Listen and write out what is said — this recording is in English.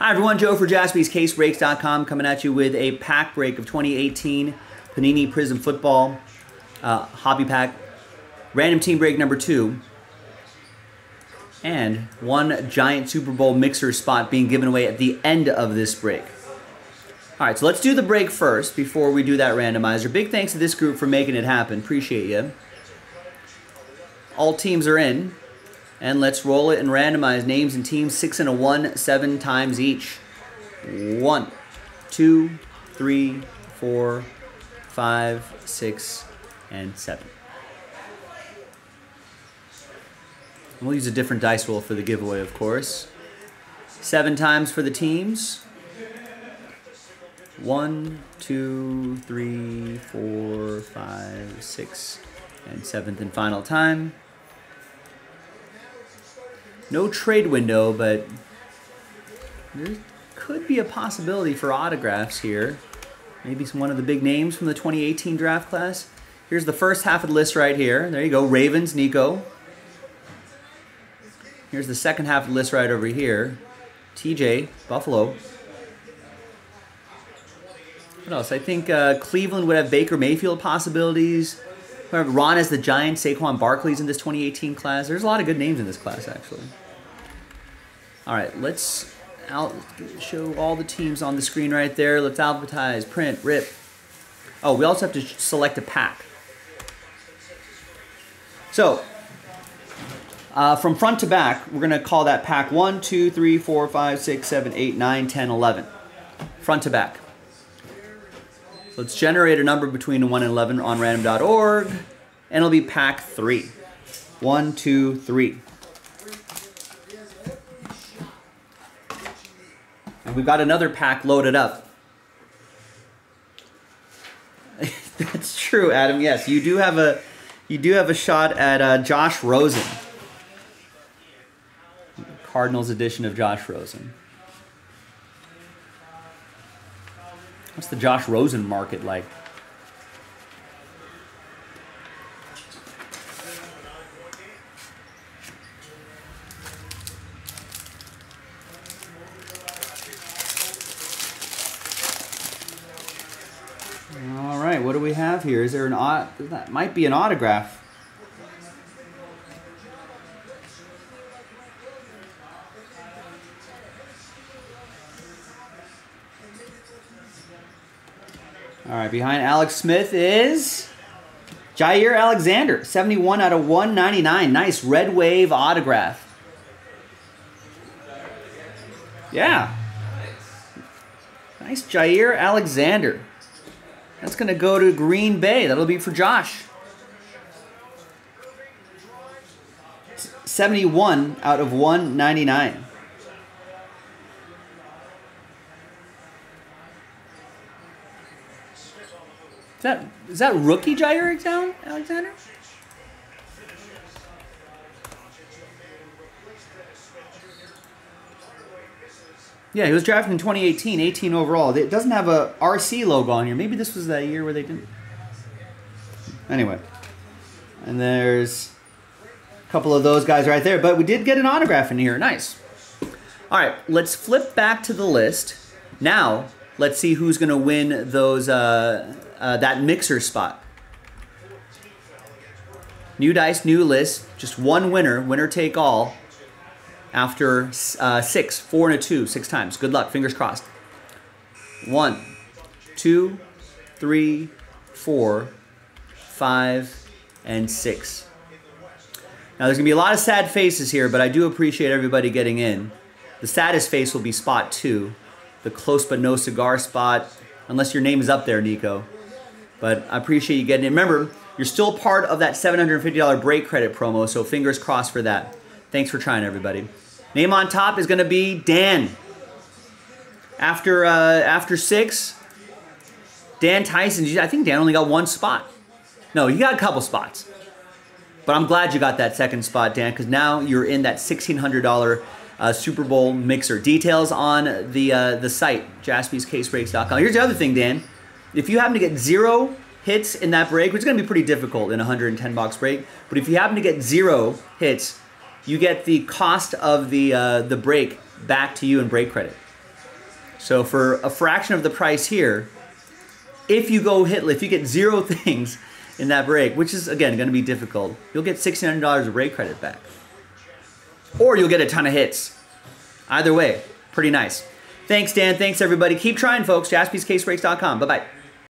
Hi everyone, Joe for Jaspy's CaseBreaks.com coming at you with a pack break of 2018 Panini Prism Football Hobby Pack. Random team break number 2. And one giant Super Bowl mixer spot being given away at the end of this break. All right, so let's do the break first before we do that randomizer. Big thanks to this group for making it happen. Appreciate you. All teams are in. And let's roll it and randomize names and teams 6 and a 1, 7 times each. 1, 2, 3, 4, 5, 6, and 7. And we'll use a different dice roll for the giveaway, of course. 7 times for the teams. 1, 2, 3, 4, 5, 6, and 7th and final time. No trade window, but there could be a possibility for autographs here. Maybe one of the big names from the 2018 draft class. Here's the first half of the list right here. There you go, Ravens, Nico. Here's the second half of the list right over here. TJ, Buffalo. What else? I think Cleveland would have Baker Mayfield possibilities. Ron is the Giants, Saquon Barkley's in this 2018 class. There's a lot of good names in this class, actually. All right, let's show all the teams on the screen right there. Let's alphabetize, print, rip. Oh, we also have to select a pack. So, from front to back, we're going to call that pack 1, 2, 3, 4, 5, 6, 7, 8, 9, 10, 11. Front to back. Let's generate a number between 1 and 11 on random.org, and it'll be pack 3. 1, 2, 3. And we've got another pack loaded up. That's true, Adam. Yes, you do have a shot at Josh Rosen, Cardinals edition of Josh Rosen. What's the Josh Rosen market like? All right, what do we have here? Is there an that might be an autograph? All right, behind Alex Smith is Jaire Alexander, 71 out of 199. Nice red wave autograph. Yeah. Nice Jaire Alexander. That's going to go to Green Bay. That'll be for Josh. 71 out of 199. Is that rookie Jaire Alexander? Yeah, he was drafted in 2018, 18 overall. It doesn't have a RC logo on here. Maybe this was that year where they didn't. Anyway, and there's a couple of those guys right there. But we did get an autograph in here. Nice. All right, let's flip back to the list. Now, let's see who's going to win those... that mixer spot. New dice, new list. Just one winner. Winner take all. After 6, 4, and a 2. 6 times. Good luck. Fingers crossed. 1, 2, 3, 4, 5, and 6. Now there's going to be a lot of sad faces here, but I do appreciate everybody getting in. The saddest face will be spot 2. The close but no cigar spot. Unless your name is up there, Nico. But I appreciate you getting it. Remember, you're still part of that $750 break credit promo, so fingers crossed for that. Thanks for trying, everybody. Name on top is going to be Dan. After 6, Dan Tyson. I think Dan only got one spot. No, he got a couple spots. But I'm glad you got that second spot, Dan, because now you're in that $1,600 Super Bowl mixer. Details on the site, JaspysCaseBreaks.com. Here's the other thing, Dan. If you happen to get 0 hits in that break, which is going to be pretty difficult in a 110-box break, but if you happen to get 0 hits, you get the cost of the break back to you in break credit. So for a fraction of the price here, if you go hit, if you get 0 things in that break, which is, again, going to be difficult, you'll get $1,600 of break credit back. Or you'll get a ton of hits. Either way, pretty nice. Thanks, Dan. Thanks, everybody. Keep trying, folks. JaspysCaseBreaks.com. Bye-bye.